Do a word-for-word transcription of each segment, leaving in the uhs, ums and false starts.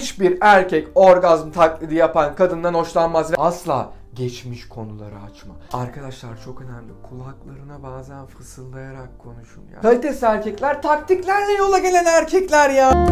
hiçbir erkek orgazm taklidi yapan kadından hoşlanmaz ve asla geçmiş konuları açma. Arkadaşlar çok önemli. Kulaklarına bazen fısıldayarak konuşun ya. Kalitesiz erkekler taktiklerle yola gelen erkekler ya.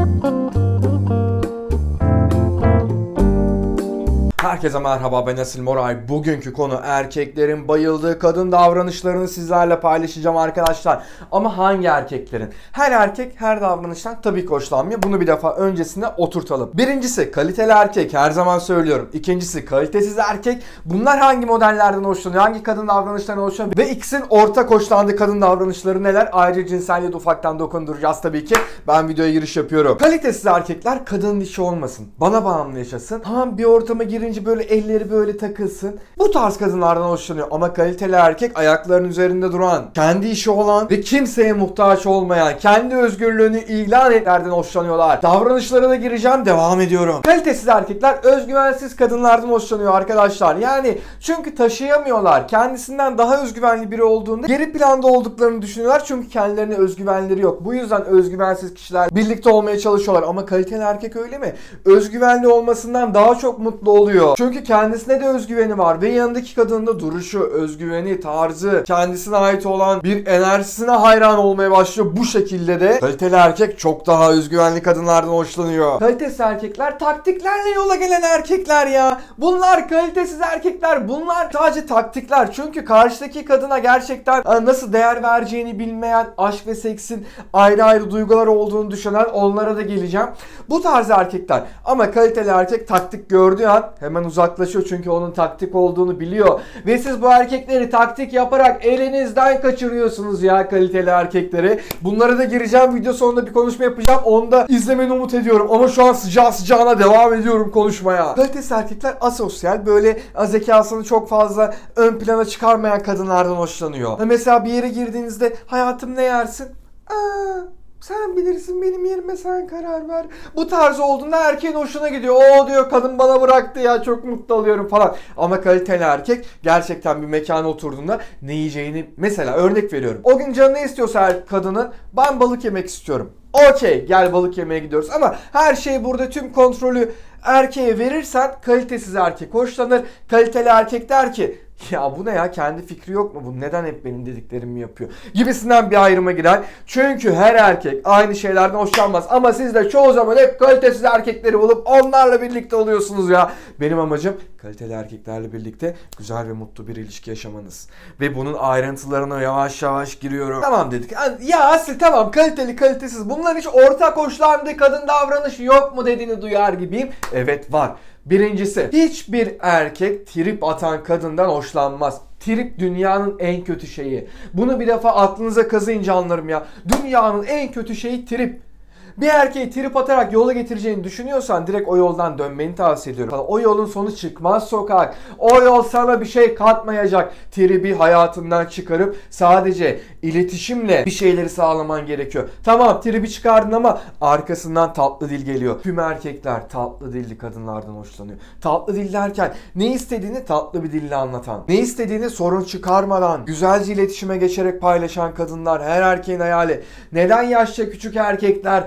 Herkese merhaba, ben Asil Moray. Bugünkü konu erkeklerin bayıldığı kadın davranışlarını sizlerle paylaşacağım arkadaşlar. Ama hangi erkeklerin? Her erkek her davranıştan tabii ki hoşlanmıyor. Bunu bir defa öncesine oturtalım. Birincisi kaliteli erkek, her zaman söylüyorum. İkincisi kalitesiz erkek. Bunlar hangi modellerden hoşlanıyor? Hangi kadın davranışlarından hoşlanıyor? Ve ikisinin ortak hoşlandığı kadın davranışları neler? Ayrıca cinselliğe de ufaktan dokunduracağız tabii ki. Ben videoya giriş yapıyorum. Kalitesiz erkekler kadının işi olmasın. Bana bağımlı yaşasın. Tamam, bir ortama girince böyle elleri böyle takılsın. Bu tarz kadınlardan hoşlanıyor. Ama kaliteli erkek ayaklarının üzerinde duran, kendi işi olan ve kimseye muhtaç olmayan, kendi özgürlüğünü ilan edenlerden hoşlanıyorlar. Davranışlara da gireceğim. Devam ediyorum. Kalitesiz erkekler özgüvensiz kadınlardan hoşlanıyor arkadaşlar. Yani çünkü taşıyamıyorlar. Kendisinden daha özgüvenli biri olduğunda geri planda olduklarını düşünüyorlar. Çünkü kendilerine özgüvenleri yok. Bu yüzden özgüvensiz kişiler birlikte olmaya çalışıyorlar. Ama kaliteli erkek öyle mi? Özgüvenli olmasından daha çok mutlu oluyor. Çünkü kendisine de özgüveni var ve yanındaki kadının da duruşu, özgüveni, tarzı, kendisine ait olan bir enerjisine hayran olmaya başlıyor. Bu şekilde de kaliteli erkek çok daha özgüvenli kadınlardan hoşlanıyor. Kalitesiz erkekler taktiklerle yola gelen erkekler ya. Bunlar kalitesiz erkekler. Bunlar sadece taktikler. Çünkü karşıdaki kadına gerçekten nasıl değer vereceğini bilmeyen, aşk ve seksin ayrı ayrı duygular olduğunu düşünen, onlara da geleceğim. Bu tarz erkekler. Ama kaliteli erkek taktik gördüğü an hemen uzaklaşıyor çünkü onun taktik olduğunu biliyor. Ve siz bu erkekleri taktik yaparak elinizden kaçırıyorsunuz ya, kaliteli erkekleri. Bunlara da gireceğim. Video sonunda bir konuşma yapacağım. Onu da izlemeni umut ediyorum. Ama şu an sıcağı sıcağına devam ediyorum konuşmaya. Kalitesiz erkekler asosyal, böyle zekasını çok fazla ön plana çıkarmayan kadınlardan hoşlanıyor. Mesela bir yere girdiğinizde "hayatım ne yersin?" Aa, sen bilirsin, benim yerime sen karar ver. Bu tarz olduğunda erkeğin hoşuna gidiyor. O diyor, kadın bana bıraktı ya, çok mutlu oluyorum falan. Ama kaliteli erkek gerçekten bir mekana oturduğunda ne yiyeceğini, mesela örnek veriyorum, o gün canı ne istiyorsa kadının, ben balık yemek istiyorum. Okey, gel balık yemeye gidiyoruz. Ama her şey burada, tüm kontrolü erkeğe verirsen kalitesiz erkek hoşlanır. Kaliteli erkek der ki ya bu ne ya, kendi fikri yok mu, bu neden hep benim dediklerimi yapıyor gibisinden bir ayrıma girer. Çünkü her erkek aynı şeylerden hoşlanmaz. Ama siz de çoğu zaman hep kalitesiz erkekleri bulup onlarla birlikte oluyorsunuz ya. Benim amacım kaliteli erkeklerle birlikte güzel ve mutlu bir ilişki yaşamanız. Ve bunun ayrıntılarına yavaş yavaş giriyorum. Tamam dedik. Ya Asil tamam, kaliteli kalitesiz, bunların hiç ortak hoşlandığı kadın davranışı yok mu dediğini duyar gibiyim. Evet, var. Birincisi, hiçbir erkek trip atan kadından hoşlanmaz. Trip dünyanın en kötü şeyi. Bunu bir defa aklınıza kazıyınca anlarım ya. Dünyanın en kötü şeyi trip. Bir erkeği trip atarak yola getireceğini düşünüyorsan direkt o yoldan dönmeni tavsiye ediyorum. O yolun sonu çıkmaz sokak. O yol sana bir şey katmayacak. Tribi hayatından çıkarıp sadece iletişimle bir şeyleri sağlaman gerekiyor. Tamam, tribi çıkardın ama arkasından tatlı dil geliyor. Tüm erkekler tatlı dilli kadınlardan hoşlanıyor. Tatlı dil derken ne istediğini tatlı bir dille anlatan, ne istediğini sorun çıkarmadan, güzelce iletişime geçerek paylaşan kadınlar her erkeğin hayali. Neden yaşça küçük erkekler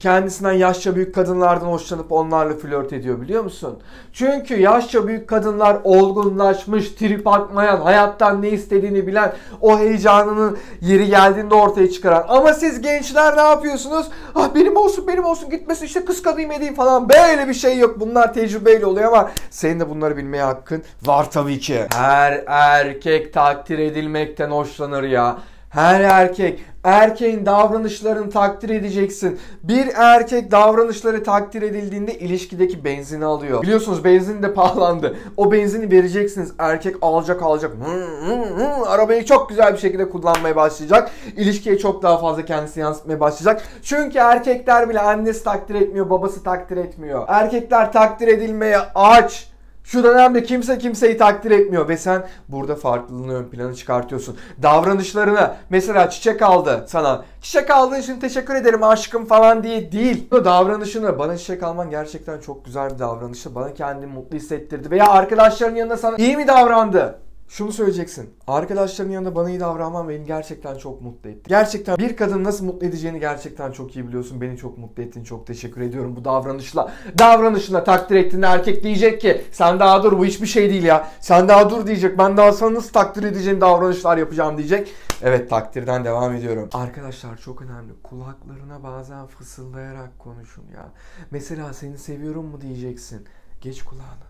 kendisinden yaşça büyük kadınlardan hoşlanıp onlarla flört ediyor biliyor musun? Çünkü yaşça büyük kadınlar olgunlaşmış, trip atmayan, hayattan ne istediğini bilen, o heyecanının yeri geldiğinde ortaya çıkaran. Ama siz gençler ne yapıyorsunuz? Ah benim olsun, benim olsun, gitmesin işte, kıskanayım edeyim falan. Böyle bir şey yok. Bunlar tecrübeyle oluyor ama senin de bunları bilmeye hakkın var tabii ki. Her erkek takdir edilmekten hoşlanır ya. Her erkek. Erkeğin davranışlarını takdir edeceksin. Bir erkek davranışları takdir edildiğinde ilişkideki benzini alıyor. Biliyorsunuz benzin de pahalandı. O benzini vereceksiniz. Erkek alacak alacak. Hmm, hmm, hmm. Arabayı çok güzel bir şekilde kullanmaya başlayacak. İlişkiye çok daha fazla kendisini yansıtmaya başlayacak. Çünkü erkekler bile annesi takdir etmiyor, babası takdir etmiyor. Erkekler takdir edilmeye aç. Şu dönemde kimse kimseyi takdir etmiyor ve sen burada farklılığını ön plana çıkartıyorsun. Davranışlarına, mesela çiçek aldı sana. Çiçek aldığın için teşekkür ederim aşkım falan diye değil. Davranışını, bana çiçek alman gerçekten çok güzel bir davranıştı. Bana kendimi mutlu hissettirdi veya arkadaşların yanında sana iyi mi davrandı? şunu söyleyeceksin. Arkadaşların yanında bana iyi davranman beni gerçekten çok mutlu etti. Gerçekten bir kadın nasıl mutlu edeceğini gerçekten çok iyi biliyorsun. Beni çok mutlu ettin. Çok teşekkür ediyorum bu davranışla. Davranışla takdir ettiğinde erkek diyecek ki sen daha dur, bu hiçbir şey değil ya. Sen daha dur diyecek. Ben daha sana nasıl takdir edeceğim, davranışlar yapacağım diyecek. Evet, takdirden devam ediyorum. Arkadaşlar çok önemli. Kulaklarına bazen fısıldayarak konuşun ya. Mesela seni seviyorum mu diyeceksin. Geç kulağına.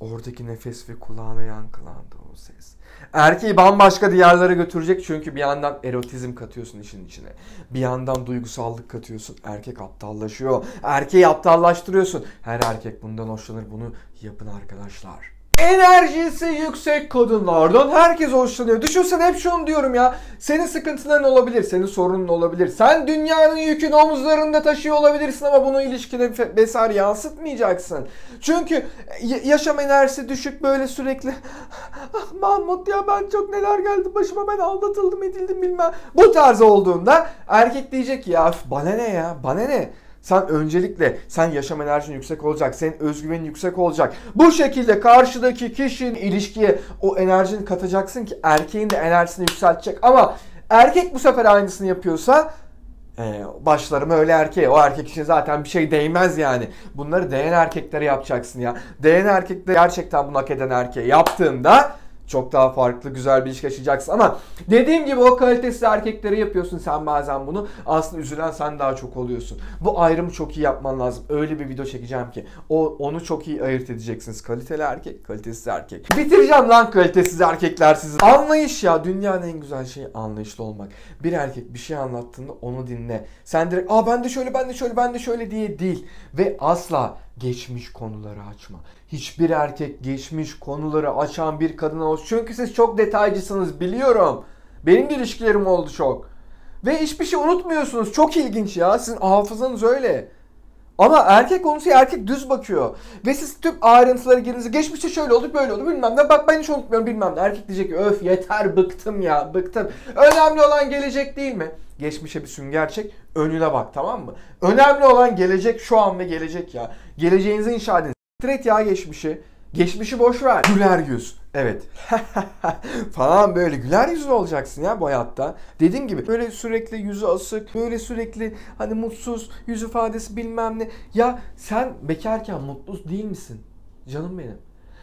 Oradaki nefes ve kulağına yankılandı o ses. Erkeği bambaşka diyarlara götürecek çünkü bir yandan erotizm katıyorsun işin içine. Bir yandan duygusallık katıyorsun. Erkek aptallaşıyor. Erkeği aptallaştırıyorsun. Her erkek bundan hoşlanır. Bunu yapın arkadaşlar. Enerjisi yüksek kadınlardan herkes hoşlanıyor. Düşünsene, hep şunu diyorum ya. Senin sıkıntıların olabilir, senin sorunun olabilir. Sen dünyanın yükünü omuzlarında taşıyor olabilirsin ama bunu ilişkide vesaire yansıtmayacaksın. Çünkü yaşam enerjisi düşük, böyle sürekli ah Mahmut ya ben çok neler geldi başıma, ben aldatıldım edildim bilmem. Bu tarz olduğunda erkek diyecek ya bana ne ya bana ne. Sen öncelikle sen yaşam enerjin yüksek olacak. Senin özgüvenin yüksek olacak. Bu şekilde karşıdaki kişinin ilişkiye o enerjini katacaksın ki erkeğin de enerjisini yükseltecek. Ama erkek bu sefer aynısını yapıyorsa ee, başlarım öyle erkeğe. O erkek için zaten bir şey değmez yani. Bunları değen erkeklere yapacaksın ya. Değen erkekler gerçekten bunu hak eden erkeğe yaptığında çok daha farklı güzel bir ilişki yaşayacaksın. Ama dediğim gibi o kalitesiz erkeklere yapıyorsun sen bazen bunu. Aslında üzülen sen daha çok oluyorsun. Bu ayrımı çok iyi yapman lazım. Öyle bir video çekeceğim ki o, onu çok iyi ayırt edeceksiniz. Kaliteli erkek, kalitesiz erkek. Bitireceğim lan kalitesiz erkekler sizi. Anlayış ya. Dünyanın en güzel şeyi anlayışlı olmak. Bir erkek bir şey anlattığında onu dinle. Sen direkt aa ben de şöyle, ben de şöyle, ben de şöyle diye değil. Ve asla geçmiş konuları açma. Hiçbir erkek geçmiş konuları açan bir kadına hoş. Çünkü siz çok detaycısınız biliyorum. Benim de ilişkilerim oldu çok. Ve hiçbir şey unutmuyorsunuz. Çok ilginç ya. Sizin hafızanız öyle. Ama erkek konusuya erkek düz bakıyor. Ve siz tüm ayrıntılara girdiğinizde geçmişte şöyle oldu böyle oldu bilmem ne. Bak ben hiç unutmuyorum bilmem ne. Erkek diyecek ki öf yeter bıktım ya bıktım. Önemli olan gelecek değil mi? Geçmişe bir sünger çek, önüne bak, tamam mı? Önemli olan gelecek, şu an ve gelecek ya. Geleceğinizi inşa edin. Direkt ya geçmişi. Geçmişi boş ver. Güler yüz. Evet. Falan böyle güler yüzlü olacaksın ya bu hayatta. Dediğim gibi böyle sürekli yüzü asık, böyle sürekli hani mutsuz, yüz ifadesi bilmem ne. Ya sen bekarken mutlu değil misin? Canım benim.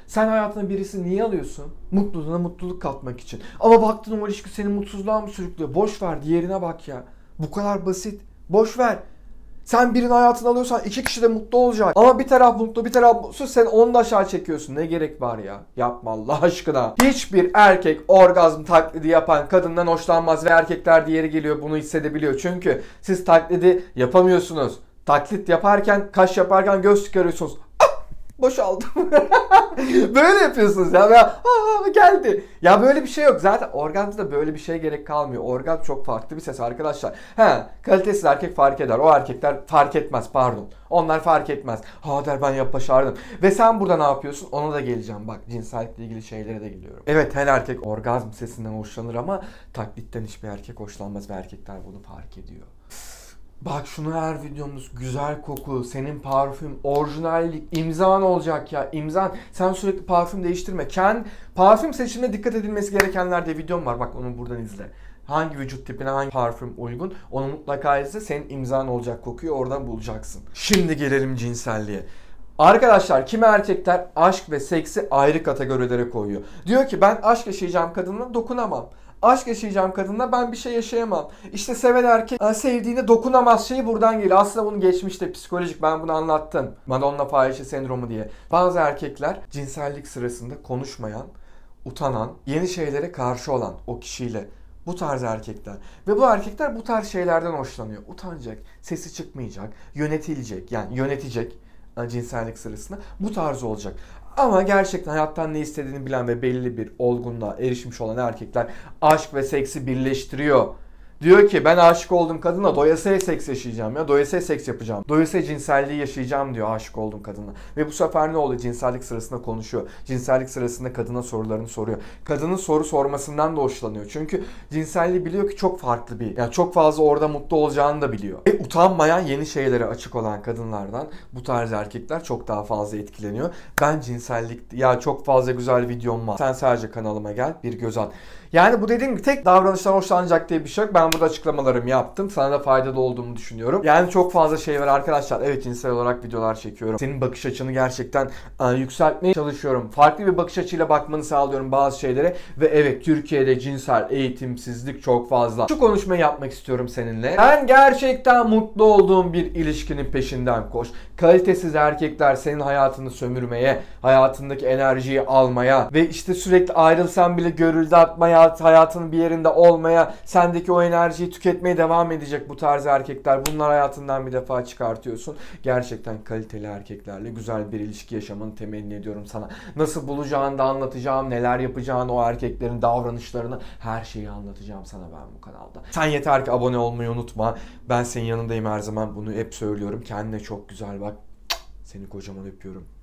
Sen hayatına birisini niye alıyorsun? Mutluluğuna mutluluk katmak için. Ama baktın o ilişki seni mutsuzluğa mı sürüklüyor? Boş ver, diğerine bak ya. Bu kadar basit. Boş ver. Sen birini hayatına alıyorsan iki kişi de mutlu olacak. Ama bir taraf mutlu, bir taraf mutsuz. Sen onu da aşağı çekiyorsun. Ne gerek var ya? Yapma Allah aşkına. Hiçbir erkek orgazm taklidi yapan kadından hoşlanmaz ve erkekler diğeri geliyor bunu hissedebiliyor. Çünkü siz taklidi yapamıyorsunuz. Taklit yaparken, kaş yaparken göz çıkarıyorsunuz. Boşaldım. Böyle yapıyorsunuz ya. Ya aa, geldi. Ya böyle bir şey yok. Zaten organda da böyle bir şey gerek kalmıyor. Organ çok farklı bir ses arkadaşlar. He, kalitesiz erkek fark eder. O erkekler fark etmez pardon. Onlar fark etmez. Ha der ben yap başardım. Ve sen burada ne yapıyorsun? Ona da geleceğim. Bak cinsellikle ilgili şeylere de geliyorum. Evet her erkek orgazm sesinden hoşlanır ama taklitten hiçbir erkek hoşlanmaz ve erkekler bunu fark ediyor. Bak şunu her videomuz güzel koku, senin parfüm, orijinallik, imzan olacak ya imzan. Sen sürekli parfüm değiştirme. Kendi parfüm seçimine dikkat edilmesi gerekenler diye videom var. Bak onu buradan izle. Hangi vücut tipine hangi parfüm uygun onu mutlaka izle. Senin imzan olacak kokuyu oradan bulacaksın. Şimdi gelelim cinselliğe. Arkadaşlar kimi erkekler aşk ve seksi ayrı kategorilere koyuyor. Diyor ki ben aşk yaşayacağım kadınla dokunamam. Aşk yaşayacağım kadınla ben bir şey yaşayamam. İşte seven erkek sevdiğine dokunamaz şeyi buradan geliyor. Aslında bunun geçmişte psikolojik, ben bunu anlattım. Madonna fahişe sendromu diye. Bazı erkekler cinsellik sırasında konuşmayan, utanan, yeni şeylere karşı olan o kişiyle. Bu tarz erkekler. Ve bu erkekler bu tarz şeylerden hoşlanıyor. Utanacak, sesi çıkmayacak, yönetilecek yani yönetecek cinsellik sırasında. Bu tarz olacak. Ama gerçekten hayattan ne istediğini bilen ve belli bir olgunluğa erişmiş olan erkekler aşk ve seksi birleştiriyor. Diyor ki ben aşık oldum kadına, doyasıya seks yaşayacağım ya. Doyasıya seks yapacağım. Doyasıya cinselliği yaşayacağım diyor aşık oldum kadına. Ve bu sefer ne oluyor? Cinsellik sırasında konuşuyor. Cinsellik sırasında kadına sorularını soruyor. Kadının soru sormasından da hoşlanıyor. Çünkü cinselliği biliyor ki çok farklı bir. Yani çok fazla orada mutlu olacağını da biliyor. Ve utanmayan, yeni şeylere açık olan kadınlardan bu tarz erkekler çok daha fazla etkileniyor. Ben cinsellik, ya çok fazla güzel videom var. Sen sadece kanalıma gel, bir göz at. Yani bu dediğim gibi tek davranıştan hoşlanacak diye bir şey yok. Ben burada açıklamalarımı yaptım. Sana da faydalı olduğumu düşünüyorum. Yani çok fazla şey var arkadaşlar. Evet, cinsel olarak videolar çekiyorum. Senin bakış açını gerçekten yükseltmeye çalışıyorum. Farklı bir bakış açıyla bakmanı sağlıyorum bazı şeylere. Ve evet, Türkiye'de cinsel eğitimsizlik çok fazla. Şu konuşmayı yapmak istiyorum seninle. Ben gerçekten mutlu olduğum bir ilişkinin peşinden koş. Kalitesiz erkekler senin hayatını sömürmeye, hayatındaki enerjiyi almaya ve işte sürekli ayrılsan bile görüldü atmaya, hayatının bir yerinde olmaya, sendeki o enerjiyi tüketmeye devam edecek bu tarz erkekler. Bunlar hayatından bir defa çıkartıyorsun. Gerçekten kaliteli erkeklerle güzel bir ilişki yaşamanı temenni ediyorum sana. Nasıl bulacağını da anlatacağım, neler yapacağını, o erkeklerin davranışlarını, her şeyi anlatacağım sana ben bu kanalda. Sen yeter ki abone olmayı unutma. Ben senin yanındayım her zaman. Bunu hep söylüyorum. Kendine çok güzel bak. Seni kocaman öpüyorum.